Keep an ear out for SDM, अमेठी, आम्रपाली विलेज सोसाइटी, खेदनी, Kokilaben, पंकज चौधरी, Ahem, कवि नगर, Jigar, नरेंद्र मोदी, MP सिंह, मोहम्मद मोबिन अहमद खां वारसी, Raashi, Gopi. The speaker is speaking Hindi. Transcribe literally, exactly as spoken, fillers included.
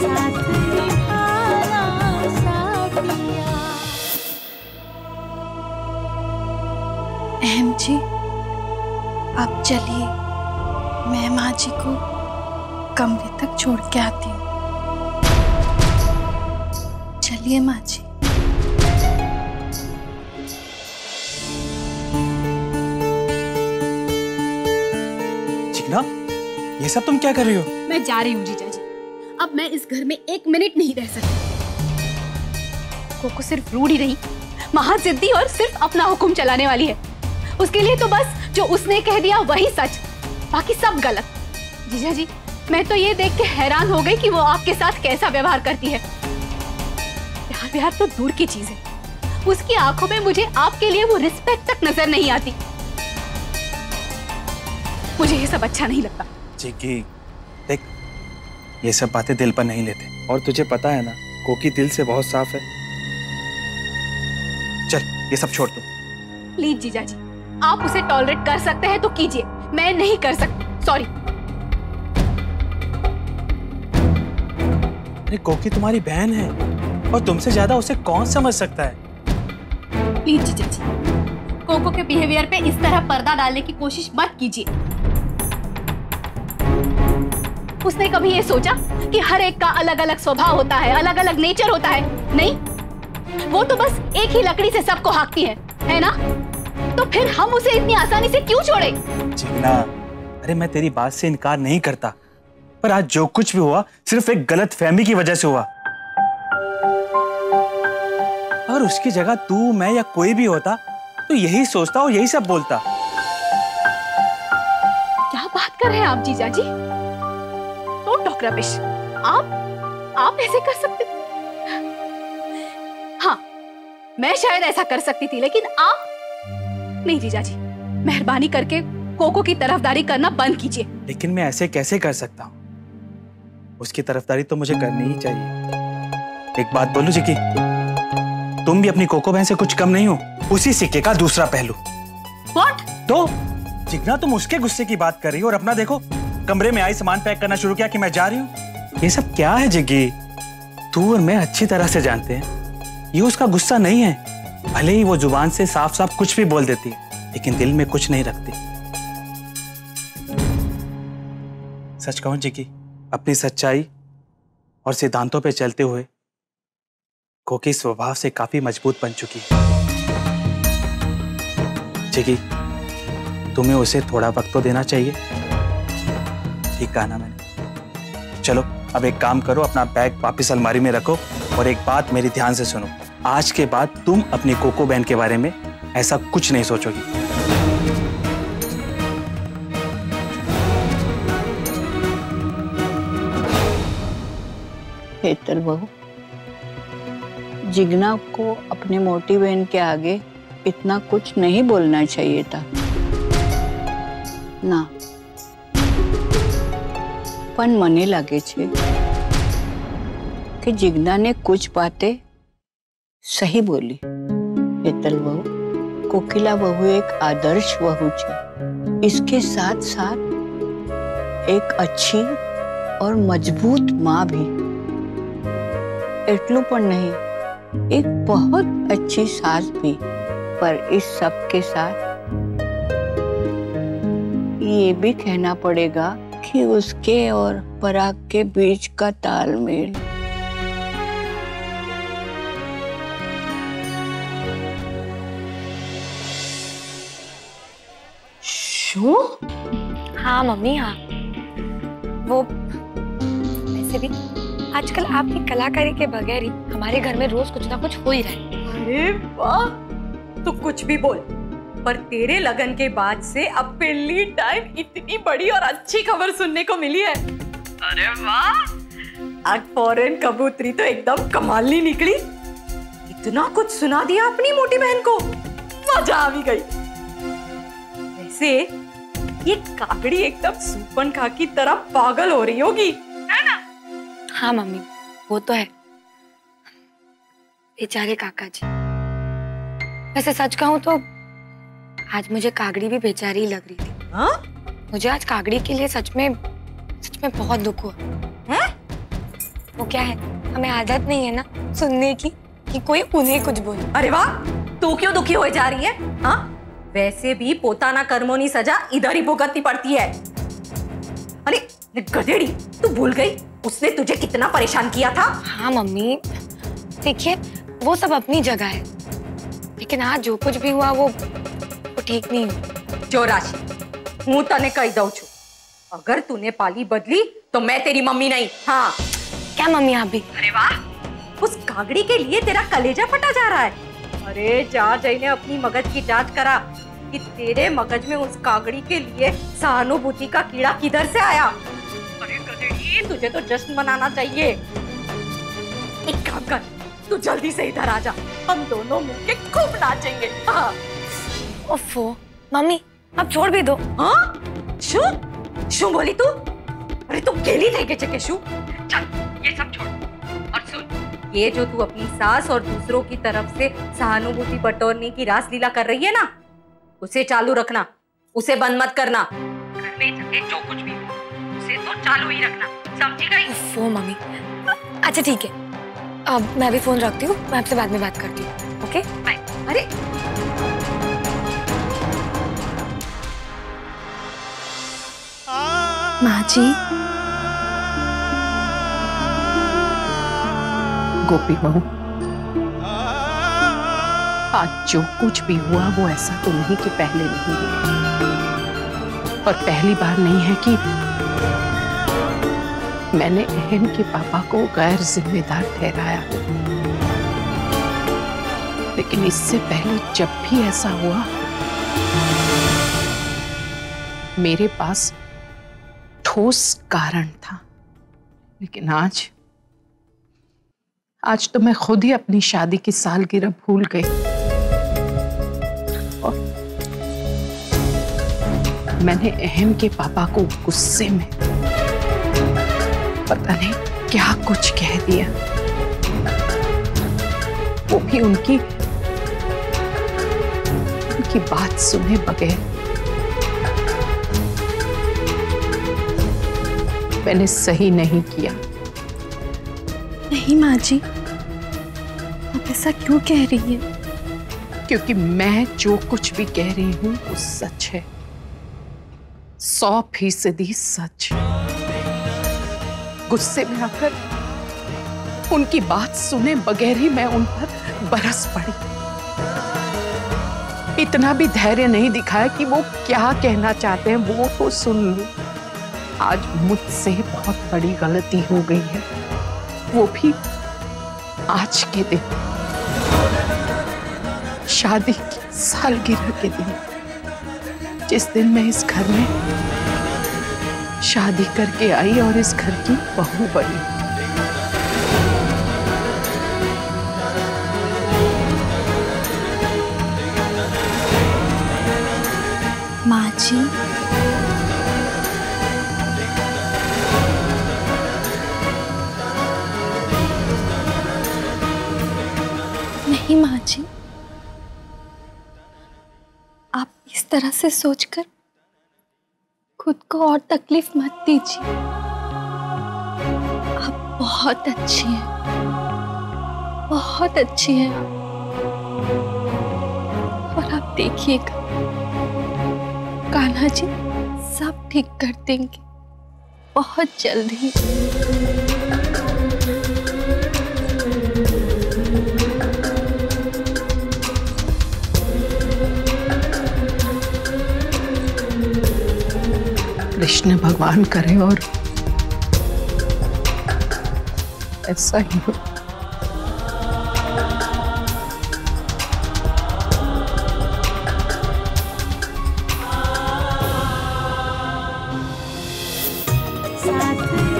अहम जी आप चलिए, मैं माँ जी को कमरे तक छोड़ के आती हूँ। चलिए माँ जी। चिकना, ये सब तुम क्या कर रही हो? मैं जा रही हूँ जीजा जी, अब मैं इस घर में एक मिनट नहीं रह सकती। कोको सिर्फ रूढ़ी नहीं, महाजिद्दी और सिर्फ अपना हुक्म चलाने वाली है। उसके लिए तो बस जो उसने कह दिया वही सच, बाकी सब गलत। जीजा जी, मैं तो ये देख के हैरान हो गई कि वो आपके साथ कैसा व्यवहार करती है। प्यार प्यार तो दूर की चीज है, उसकी आंखों में मुझे आपके लिए वो रिस्पेक्ट तक नजर नहीं आती। मुझे ये सब अच्छा नहीं लगता। चिकी, देख, ये सब बातें दिल पर नहीं लेते, और तुझे पता है ना कोकी दिल से बहुत साफ है। चल ये सब छोड़ दो। प्लीज जीजा जी, आप उसे टॉलरेट कर सकते हैं तो कीजिए, मैं नहीं कर सकती। सॉरी। अरे कोकी तुम्हारी बहन है, और तुमसे ज्यादा उसे कौन समझ सकता है। प्लीज जीजा जी, कोको के बिहेवियर पे इस तरह पर्दा डालने की कोशिश मत कीजिए। उसने कभी ये सोचा कि हर एक का अलग अलग स्वभाव होता है, अलग अलग नेचर होता है? नहीं, वो तो बस एक ही लकड़ी से सबको हाँकती है, है ना? तो फिर हम उसे इतनी आसानी से क्यों छोड़े? चिकना, अरे मैं तेरी बात से इनकार नहीं करता, पर आज जो कुछ भी हुआ सिर्फ एक गलतफहमी की वजह से हुआ। अगर उसकी जगह तू, मैं या कोई भी होता तो यही सोचता और यही सब बोलता। क्या बात कर रहे हैं आप जीजा जी? तो डॉक्टर बिश, आप आप ऐसे कर सकते? हाँ, मैं शायद ऐसा कर सकती थी, लेकिन आप नहीं। जीजा जी, मेहरबानी करके कोको की तरफदारी करना बंद कीजिए। लेकिन मैं ऐसे कैसे कर सकता हूँ? उसकी तरफदारी तो मुझे करनी ही चाहिए। एक बात बोलूं जिकी, तुम भी अपनी कोको बहन से कुछ कम नहीं हो। उसी सिक्के का दूसरा पहलू। What? तो जितना तुम उसके गुस्से की बात कर रही हो और अपना देखो, कमरे में आई सामान पैक करना शुरू किया कि मैं जा रही हूँ। ये सब क्या है जिगी? तू और मैं अच्छी तरह से जानते हैं ये उसका गुस्सा नहीं है। भले ही वो जुबान से साफ साफ कुछ भी बोल देती है, लेकिन दिल में कुछ नहीं रखती। सच कहूं जी की, अपनी सच्चाई और सिद्धांतों पे चलते हुए कोकी स्वभाव से काफी मजबूत बन चुकी है। जी की, तुम्हें उसे थोड़ा वक्त तो देना चाहिए। ठीक कहा ना मैंने? चलो अब एक काम करो, अपना बैग वापस अलमारी में रखो, और एक बात मेरी ध्यान से सुनो, आज के बाद तुम अपनी कोको बहन के बारे में ऐसा कुछ नहीं सोचोगी। हेतल बहू, जिग्ना को अपने मोटी बहन के आगे इतना कुछ नहीं बोलना चाहिए था ना, पर मने लगे छे कि जिग्ना ने कुछ बातें सही बोली। हेतल बहू, कोकिला बहू एक आदर्श बहू है, इसके साथ साथ एक अच्छी और मजबूत माँ भी। એટલું પણ नहीं, एक बहुत अच्छी सास भी। पर इस सब के साथ ये भी कहना पड़ेगा कि उसके और पराग के बीच का तालमेल शू? हाँ मम्मी, हाँ। वो वैसे भी आजकल आपकी कलाकारी के बगैर ही हमारे घर में रोज कुछ ना कुछ हो ही रहा है। अरे वाह, तो कुछ भी बोल, पर तेरे लगन के बाद से अब पहली टाइम इतनी बड़ी और अच्छी खबर सुनने को मिली है। अरे वाह, आज फॉरेन कबूतरी तो एकदम कमाली निकली। इतना कुछ सुना दिया अपनी मोटी बहन को, मजा आ भी गई। से ये काकड़ी एकदम सूपन खा की तरह पागल हो रही होगी, है ना? हाँ मम्मी, वो तो है। बेचारे काका जी, वैसे सच कहूं तो आज मुझे काकड़ी भी बेचारी लग रही थी। हा? मुझे आज काकड़ी के लिए सच में सच में बहुत दुख हुआ है? वो क्या है, हमें आदत नहीं है ना सुनने की कि कोई उन्हें कुछ बोले। अरे वाह, तू क्यों दुखी हो जा रही है? हाँ, वैसे भी पोता ना कर्मों नी सजा इधर ही भुगतनी पड़ती है। अरे गधेड़ी, तू भूल गई उसने तुझे कितना परेशान किया था? हाँ मम्मी, देखिए वो सब अपनी जगह है, लेकिन आज जो कुछ भी हुआ वो वो ठीक नहीं हुआ। जो राशि हूँ तने कही दऊ छू, अगर तूने पाली बदली तो मैं तेरी मम्मी नहीं। हाँ क्या मम्मी आप भी? अरे वाह, उस कागड़ी के लिए तेरा कलेजा फटा जा रहा है। अरे जांच ने अपनी मगज की जांच करा कि तेरे मगज में उस कागड़ी के लिए सहानुभूति का कीड़ा किधर से आया। अरे कदेड़ी, तुझे तो जश्न मनाना चाहिए। एक काम कर, तू जल्दी से इधर आ जा, हम दोनों मिलके खूब नाचेंगे। हाँ। ओफो मम्मी, अब छोड़ भी दो। हाँ शू शू बोली तू? अरे तू गेली थे के चके शू? चल ये सब छोड़ और सुन, ये जो तू अपनी सास और दूसरों की तरफ से सहानुभूति बटोरने की रासलीला कर रही है ना, उसे चालू रखना, उसे बंद मत करना। घर में चले जो कुछ भी, उसे तो चालू ही रखना, समझी गई? फोन मम्मी, अच्छा ठीक है, अब मैं भी फोन रखती हूँ, मैं आपसे बाद में बात करती हूँ, ओके? बाय। अरे माँ जी, गोपी बहू, आज जो कुछ भी हुआ वो ऐसा तो नहीं कि पहले नहीं हुआ, और पहली बार नहीं है कि मैंने अहम के पापा को गैर जिम्मेदार ठहराया, लेकिन इससे पहले जब भी ऐसा हुआ मेरे पास ठोस कारण था, लेकिन आज आज तो मैं खुद ही अपनी शादी की सालगिरह भूल गई। मैंने अहम के पापा को गुस्से में पता नहीं क्या कुछ कह दिया, वो भी उनकी उनकी बात सुने बगैर। मैंने सही नहीं किया। नहीं माँ जी, आप ऐसा क्यों कह रही है? क्योंकि मैं जो कुछ भी कह रही हूँ वो सच है, सौ फीसदी सच। गुस्से में आकर उनकी बात सुने बगैर ही मैं उन पर बरस पड़ी। इतना भी धैर्य नहीं दिखाया कि वो क्या कहना चाहते हैं वो तो सुन लूं। आज मुझसे बहुत बड़ी गलती हो गई है, वो भी आज के दिन, शादी की सालगिरह के दिन, जिस दिन मैं इस घर में शादी करके आई और इस घर की बहू बनी। माँ जी, नहीं माँ जी, तरह से सोचकर खुद को और तकलीफ मत दीजिए। आप बहुत अच्छी हैं, बहुत अच्छी हैं आप, और आप देखिएगा कान्हा जी सब ठीक कर देंगे बहुत जल्द ही। कृष्ण भगवान करे और ऐसा ही हो। साथ